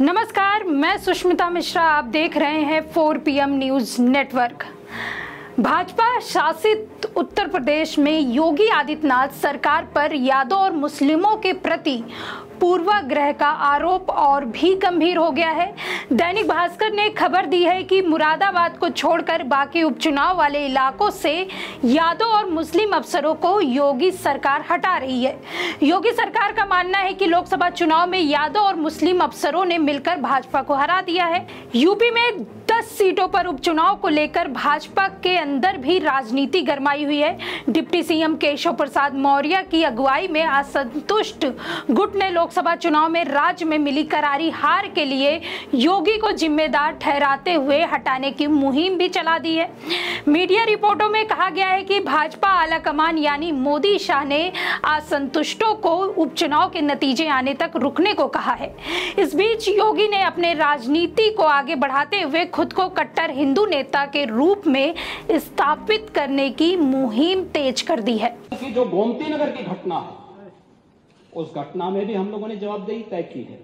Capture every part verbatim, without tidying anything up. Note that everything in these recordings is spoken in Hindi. नमस्कार, मैं सुष्मिता मिश्रा। आप देख रहे हैं चार P M news network. Bhajpa शासित उत्तर प्रदेश में योगी आदित्यनाथ सरकार पर यादव और मुस्लिमों के प्रति पूर्वाग्रह का आरोप और भी गंभीर हो गया है। दैनिक भास्कर ने खबर दी है कि मुरादाबाद को छोड़कर बाकी उपचुनाव वाले इलाकों से यादव और मुस्लिम अफसरों को योगी सरकार हटा रही है। योगी सरकार का मानना है कि लोकसभा चुनाव में यादव और मुस्लिम अफसरों ने मिलकर भाजपा को हरा दिया है। यूपी में दस सीटों पर उपचुनाव को लेकर भाजपा के अंदर भी राजनीति गरमाई हुई है। डिप्टी सीएम केशव प्रसाद मौर्य की अगुवाई में असंतुष्ट गुट ने लोकसभा चुनाव में राज्य में मिली करारी हार के लिए योगी को जिम्मेदार ठहराते हुए हटाने की मुहिम भी चला दी है। मीडिया रिपोर्टों में कहा गया है कि भाजपा आलाकमान यानी मोदी शाह ने असंतुष्टों को उपचुनाव के नतीजे आने तक रुकने को कहा है। इस बीच योगी ने अपने राजनीति को आगे बढ़ाते हुए खुद को कट्टर हिंदू नेता के रूप में स्थापित करने की मुहिम तेज कर दी है। जो गोमती नगर की घटना है, उस घटना में भी हम लोगों ने जवाबदेही तय की है।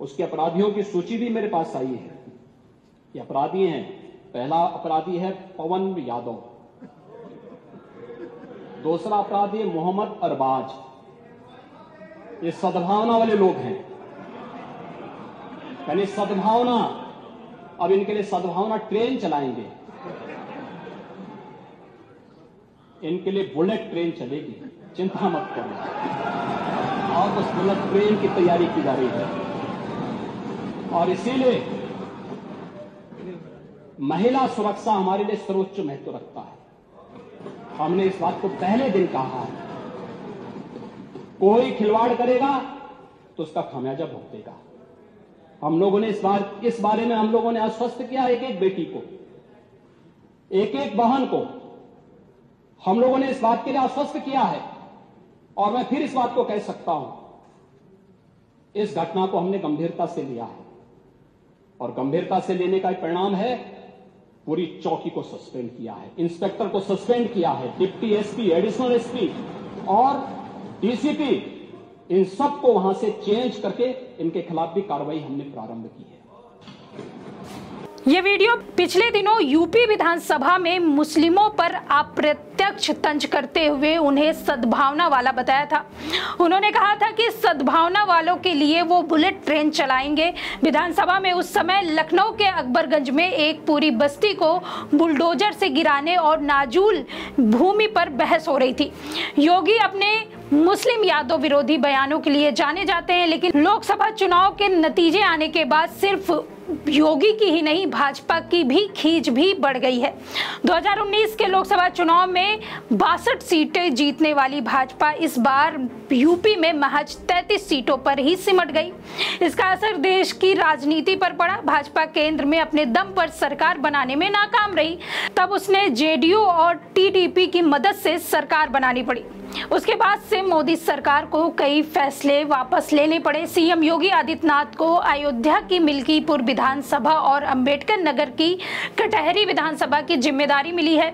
उसके अपराधियों की सूची भी मेरे पास आई है। ये अपराधी हैं। पहला अपराधी है पवन यादव, दूसरा अपराधी है मोहम्मद अरबाज। ये सद्भावना वाले लोग हैं, यानी सद्भावना। अब इनके लिए सद्भावना ट्रेन चलाएंगे, इनके लिए बुलेट ट्रेन चलेगी, चिंता मत करो। और उस बुलेट ट्रेन की तैयारी की जा रही है। और इसीलिए महिला सुरक्षा हमारे लिए सर्वोच्च महत्व रखता है। हमने इस बात को पहले दिन कहा है, कोई खिलवाड़ करेगा तो उसका खामियाजा भुगतेगा। हम लोगों ने इस बार इस बारे में हम लोगों ने आश्वस्त किया, एक एक बेटी को, एक एक बहन को हम लोगों ने इस बात के लिए आश्वस्त किया है। और मैं फिर इस बात को कह सकता हूं, इस घटना को हमने गंभीरता से लिया है। और गंभीरता से लेने का परिणाम है पूरी चौकी को सस्पेंड किया है, इंस्पेक्टर को सस्पेंड किया है, डिप्टी एसपी, एडिशनल एसपी और डीसीपी, इन सबको वहां से चेंज करके इनके खिलाफ भी कार्रवाई हमने प्रारंभ की है। ये वीडियो पिछले दिनों यूपी विधानसभा में मुस्लिमों पर अप्रत्यक्ष तंज करते हुए उन्हें सद्भावना वाला बताया था। उन्होंने कहा था कि सद्भावना वालों के लिए वो बुलेट ट्रेन चलाएंगे। विधानसभा में उस समय लखनऊ के अकबरगंज में एक पूरी बस्ती को बुलडोजर से गिराने और नाजुल भूमि पर बहस हो रही थी। योगी अपने मुस्लिम यादव विरोधी बयानों के लिए जाने जाते हैं, लेकिन लोकसभा चुनाव के नतीजे आने के बाद सिर्फ योगी की ही नहीं, भाजपा की भी खींच भी बढ़ गई है। दो हज़ार उन्नीस के लोकसभा चुनाव में बासठ सीटें जीतने वाली भाजपा इस बार यूपी में महज तैंतीस सीटों पर ही सिमट गई। इसका असर देश की राजनीति पर पड़ा। भाजपा केंद्र में अपने दम पर सरकार बनाने में नाकाम रही, तब उसने जेडीयू और टीडीपी की मदद से सरकार बनानी पड़ी। उसके बाद से मोदी सरकार को कई फैसले वापस लेने पड़े। सीएम योगी आदित्यनाथ को अयोध्या की मिल्कीपुर विधानसभा और अम्बेडकर नगर की कटहरी विधानसभा की जिम्मेदारी मिली है।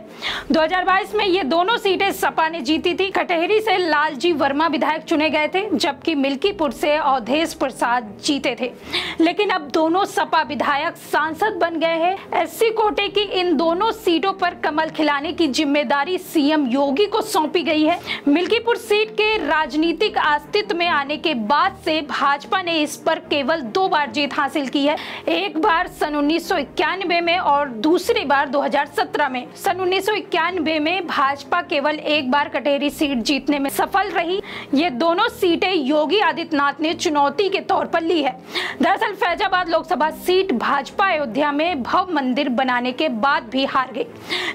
दो हज़ार बाईस में ये दोनों सीटें सपा ने जीती थी। कटहरी से लालजी वर्मा विधायक चुने गए थे, जबकि मिल्कीपुर से अवधेश प्रसाद जीते थे। लेकिन अब दोनों सपा विधायक सांसद बन गए हैं। एससी कोटे की इन दोनों सीटों पर कमल खिलाने की जिम्मेदारी सीएम योगी को सौंपी गई है। मिल्कीपुर सीट के राजनीतिक अस्तित्व में आने के बाद से भाजपा ने इस पर केवल दो बार जीत हासिल की है, एक बार सन उन्नीस सौ इक्यानवे में और दूसरी बार दो हज़ार सत्रह में। सन उन्नीस सौ इक्यानवे में भाजपा केवल एक बार कटहरी सीट जीतने में सफल रही। ये दोनों सीटें योगी आदित्यनाथ ने चुनौती के तौर पर ली है। दरअसल फैजाबाद लोकसभा सीट भाजपा अयोध्या में भव्य मंदिर बनाने के बाद भी हार गई,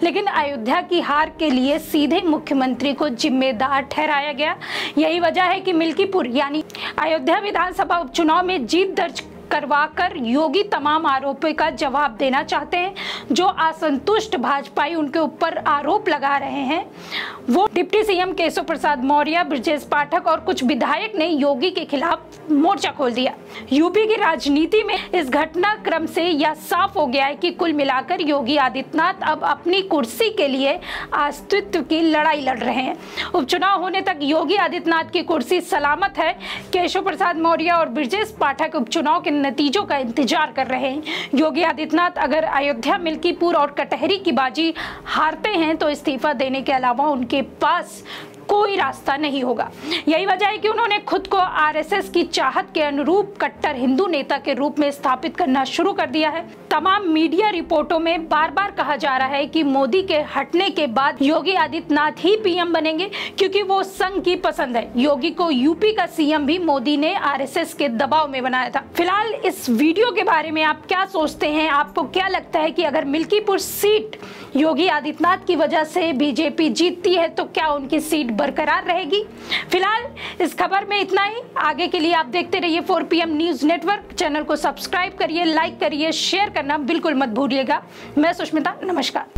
लेकिन अयोध्या की हार के लिए सीधे मुख्यमंत्री को जिम्मेदार ठहराया गया। यही वजह है कि मिल्कीपुर यानी अयोध्या विधानसभा उपचुनाव में जीत दर्ज करवाकर योगी तमाम आरोपों का जवाब देना चाहते हैं। जो असंतुष्ट भाजपाई उनके ऊपर आरोप लगा रहे हैं, वो डिप्टी सीएम केशव प्रसाद मौर्य, ब्रिजेश पाठक और कुछ विधायक ने योगी के खिलाफ मोर्चा खोल दिया। यूपी की राजनीति में इस घटनाक्रम से यह साफ हो गया है कि कुल मिलाकर योगी आदित्यनाथ अब अपनी कुर्सी के लिए अस्तित्व की लड़ाई लड़ रहे हैं। उपचुनाव होने तक योगी आदित्यनाथ की कुर्सी सलामत है। केशव प्रसाद मौर्य और ब्रिजेश पाठक उपचुनाव के नतीजों का इंतजार कर रहे हैं। योगी आदित्यनाथ अगर अयोध्या, मिल्कीपुर और कटहरी की बाजी हारते हैं तो इस्तीफा देने के अलावा उनके पास कोई रास्ता नहीं होगा। यही वजह है कि उन्होंने खुद को आरएसएस की चाहत के अनुरूप कट्टर हिंदू नेता के रूप में स्थापित करना शुरू कर दिया है। तमाम मीडिया रिपोर्टों में बार बार कहा जा रहा है कि मोदी के हटने के बाद योगी आदित्यनाथ ही पीएम बनेंगे, क्योंकि वो संघ की पसंद है। योगी को यूपी का सीएम भी मोदी ने आरएसएस के दबाव में बनाया था। फिलहाल इस वीडियो के बारे में आप क्या सोचते हैं? आपको क्या लगता है कि अगर मिल्कीपुर सीट योगी आदित्यनाथ की वजह से बीजेपी जीतती है तो क्या उनकी सीट बरकरार रहेगी? फिलहाल इस खबर में इतना ही। आगे के लिए आप देखते रहिए चार पीएम न्यूज़ नेटवर्क। चैनल को सब्सक्राइब करिए, लाइक करिए, शेयर करना बिल्कुल मत भूलिएगा। मैं सुष्मिता, नमस्कार।